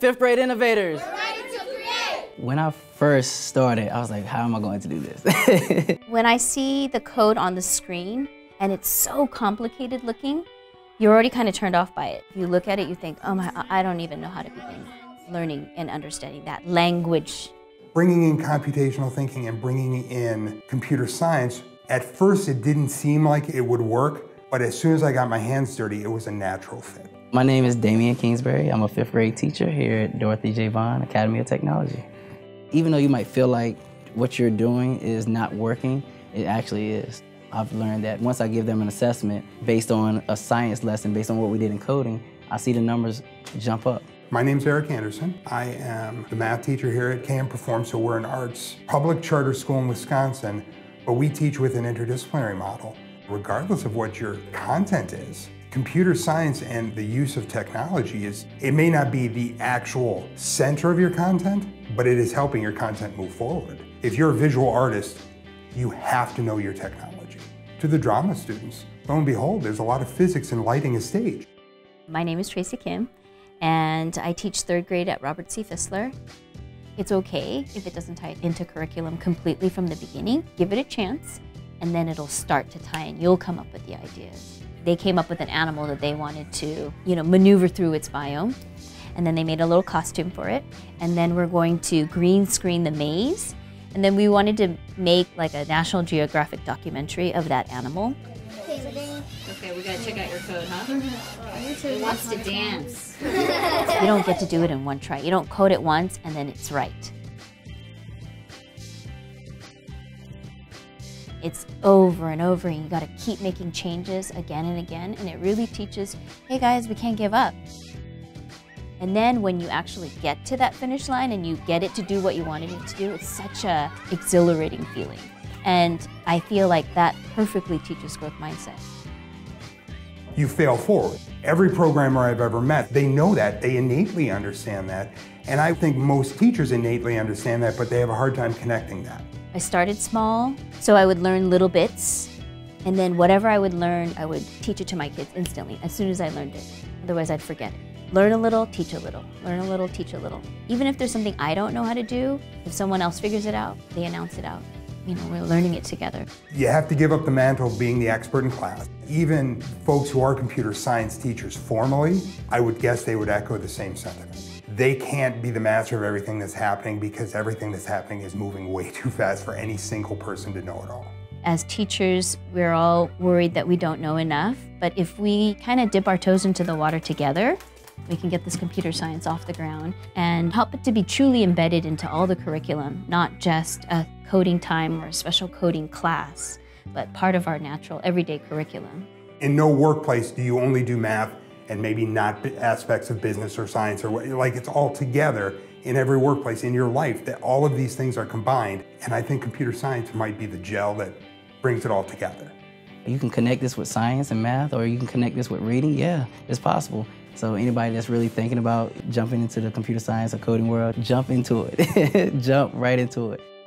Fifth grade innovators. We're ready to create. When I first started, I was like, how am I going to do this? When I see the code on the screen and it's so complicated looking, you're already kind of turned off by it. If you look at it, you think, oh my, I don't even know how to begin learning and understanding that language. Bringing in computational thinking and bringing in computer science, at first it didn't seem like it would work, but as soon as I got my hands dirty, it was a natural fit. My name is Damian Kingsbury. I'm a fifth grade teacher here at Dorothy J. Vaughan Academy of Technology. Even though you might feel like what you're doing is not working, it actually is. I've learned that once I give them an assessment based on a science lesson, based on what we did in coding, I see the numbers jump up. My name's Eric Anderson. I am the math teacher here at KM Perform, so we're an arts public charter school in Wisconsin, but we teach with an interdisciplinary model. Regardless of what your content is, computer science and the use of technology is, it may not be the actual center of your content, but it is helping your content move forward. If you're a visual artist, you have to know your technology. To the drama students, lo and behold, there's a lot of physics in lighting a stage. My name is Tracy Kim, and I teach third grade at Robert C. Thistler. It's okay if it doesn't tie into curriculum completely from the beginning. Give it a chance, and then it'll start to tie in. You'll come up with the ideas. They came up with an animal that they wanted to, you know, maneuver through its biome, and then they made a little costume for it, and then we're going to green screen the maze, and then we wanted to make like a National Geographic documentary of that animal. Okay, we gotta check out your code, huh? He wants to dance. You don't get to do it in one try. You don't code it once and then it's right. It's over and over, and you gotta keep making changes again and again, and it really teaches, hey guys, we can't give up. And then when you actually get to that finish line and you get it to do what you wanted it to do, it's such an exhilarating feeling. And I feel like that perfectly teaches growth mindset. You fail forward. Every programmer I've ever met, they know that, they innately understand that. And I think most teachers innately understand that, but they have a hard time connecting that. I started small, so I would learn little bits, and then whatever I would learn, I would teach it to my kids instantly, as soon as I learned it. Otherwise, I'd forget it. Learn a little, teach a little. Learn a little, teach a little. Even if there's something I don't know how to do, if someone else figures it out, they announce it out. You know, we're learning it together. You have to give up the mantle of being the expert in class. Even folks who are computer science teachers formally, I would guess they would echo the same sentiment. They can't be the master of everything that's happening because everything that's happening is moving way too fast for any single person to know it all. As teachers, we're all worried that we don't know enough, but if we kind of dip our toes into the water together, we can get this computer science off the ground and help it to be truly embedded into all the curriculum, not just a coding time or a special coding class, but part of our natural everyday curriculum. In no workplace do you only do math and maybe not aspects of business or science, or like it's all together in every workplace, in your life, that all of these things are combined. And I think computer science might be the gel that brings it all together. You can connect this with science and math, or you can connect this with reading. Yeah, it's possible. So anybody that's really thinking about jumping into the computer science or coding world, jump into it. Jump right into it.